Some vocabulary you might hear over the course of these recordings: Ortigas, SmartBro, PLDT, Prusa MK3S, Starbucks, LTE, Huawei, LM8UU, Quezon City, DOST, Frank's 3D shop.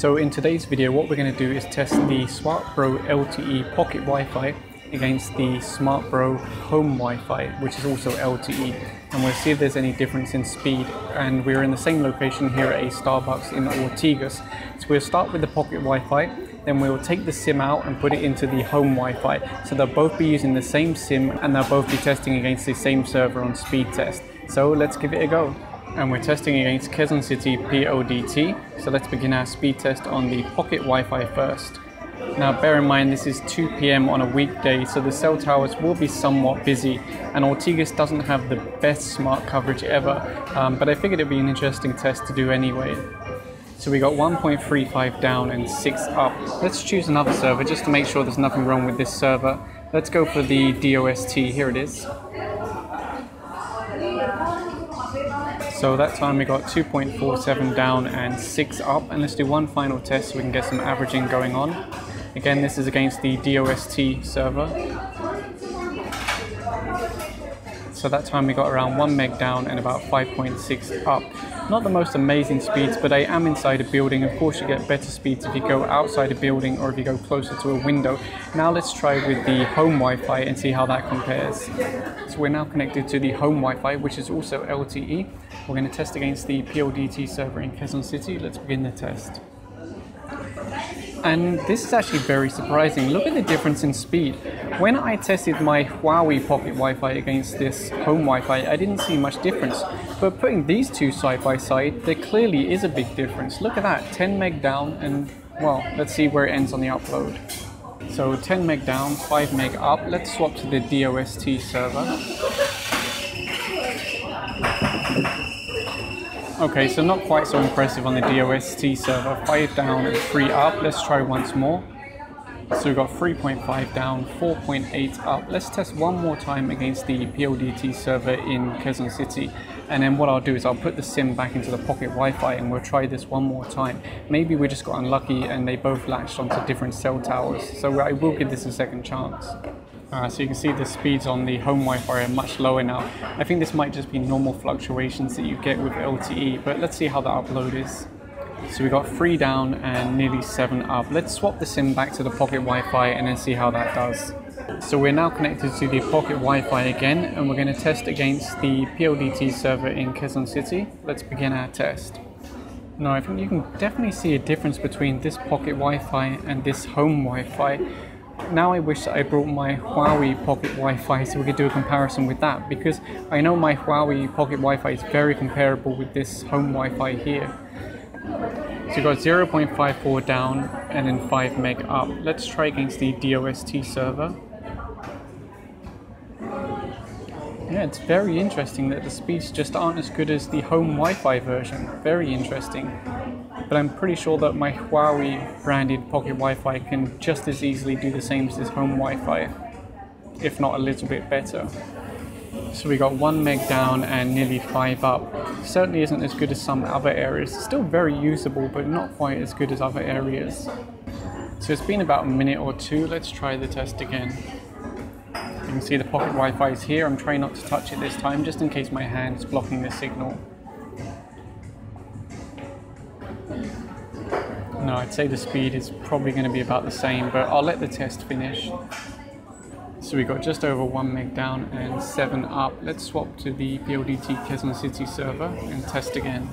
So in today's video, what we're going to do is test the SmartBro LTE Pocket Wi-Fi against the SmartBro Home Wi-Fi, which is also LTE, and we'll see if there's any difference in speed. And we're in the same location here at a Starbucks in Ortigas. So we'll start with the Pocket Wi-Fi, then we'll take the SIM out and put it into the Home Wi-Fi. So they'll both be using the same SIM and they'll both be testing against the same server on speed test. So let's give it a go. And we're testing against Quezon City PLDT. So let's begin our speed test on the Pocket Wi-Fi first. Now bear in mind this is 2 PM on a weekday, so the cell towers will be somewhat busy, and Ortigas doesn't have the best smart coverage ever, but I figured it'd be an interesting test to do anyway. So we got 1.35 down and 6 up. Let's choose another server just to make sure there's nothing wrong with this server. Let's go for the DOST, here it is. So that time we got 2.47 down and 6 up, and let's do one final test so we can get some averaging going on. Again, this is against the DOST server. So that time we got around 1 meg down and about 5.6 up. Not the most amazing speeds, but I am inside a building. Of course you get better speeds if you go outside a building or if you go closer to a window. Now let's try with the Home Wi-Fi and see how that compares. So we're now connected to the Home Wi-Fi, which is also LTE. We're going to test against the PLDT server in Quezon City. Let's begin the test. And this is actually very surprising. Look at the difference in speed. When I tested my Huawei Pocket Wi-Fi against this Home Wi-Fi, I didn't see much difference. But putting these two side by side, there clearly is a big difference. Look at that, 10 meg down, and well, let's see where it ends on the upload. So 10 meg down, 5 meg up. Let's swap to the DOST server. Okay, so not quite so impressive on the DOST server. 5 down and 3 up. Let's try once more. So we've got 3.5 down, 4.8 up. Let's test one more time against the PLDT server in Quezon City. And then what I'll do is I'll put the SIM back into the Pocket Wi-Fi and we'll try this one more time. Maybe we just got unlucky and they both latched onto different cell towers. So I will give this a second chance. So you can see the speeds on the Home Wi-Fi are much lower now. I think this might just be normal fluctuations that you get with LTE, but let's see how the upload is. So we got 3 down and nearly 7 up. Let's swap the SIM back to the Pocket Wi-Fi and then see how that does. So we're now connected to the Pocket Wi-Fi again, and we're going to test against the PLDT server in Quezon City. Let's begin our test. Now I think you can definitely see a difference between this Pocket Wi-Fi and this Home Wi-Fi. Now I wish that I brought my Huawei Pocket Wi-Fi so we could do a comparison with that, because I know my Huawei Pocket Wi-Fi is very comparable with this Home Wi-Fi here. So you got 0.54 down and then 5 meg up. Let's try against the DOST server. Yeah, it's very interesting that the speeds just aren't as good as the Home Wi-Fi version. Very interesting. But I'm pretty sure that my Huawei branded Pocket Wi-Fi can just as easily do the same as this Home Wi-Fi, if not a little bit better. So we got 1 meg down and nearly 5 up. Certainly isn't as good as some other areas. Still very usable, but not quite as good as other areas. So it's been about a minute or two. Let's try the test again. You can see the Pocket Wi-Fi is here. I'm trying not to touch it this time, just in case my hand is blocking the signal. No, I'd say the speed is probably going to be about the same, but I'll let the test finish. So we got just over 1 meg down and 7 up. Let's swap to the PLDT Quezon City server and test again.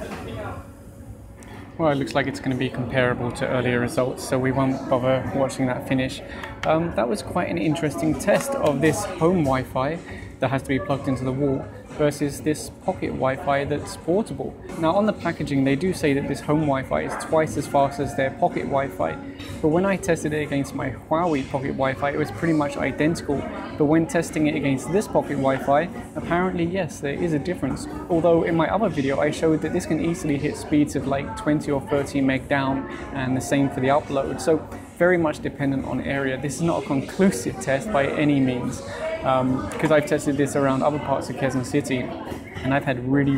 Well, it looks like it's going to be comparable to earlier results, so we won't bother watching that finish. That was quite an interesting test of this Home Wi-Fi that has to be plugged into the wall versus this Pocket Wi-Fi that's portable. Now on the packaging they do say that this Home Wi-Fi is twice as fast as their Pocket Wi-Fi, but when I tested it against my Huawei Pocket Wi-Fi it was pretty much identical, but when testing it against this Pocket Wi-Fi apparently yes there is a difference, although in my other video I showed that this can easily hit speeds of like 20 or 30 meg down and the same for the upload, so very much dependent on area. This is not a conclusive test by any means, because I've tested this around other parts of Quezon City and I've had really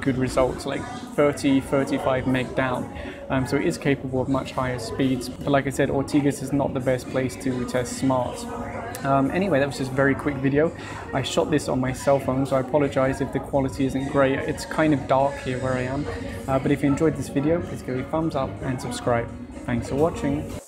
good results, like 30-35 meg down, so it is capable of much higher speeds, but like I said, Ortigas is not the best place to test smart. Anyway, that was just a very quick video. I shot this on my cell phone, so I apologize if the quality isn't great. It's kind of dark here where I am, but if you enjoyed this video, please give it a thumbs up and subscribe. Thanks for watching.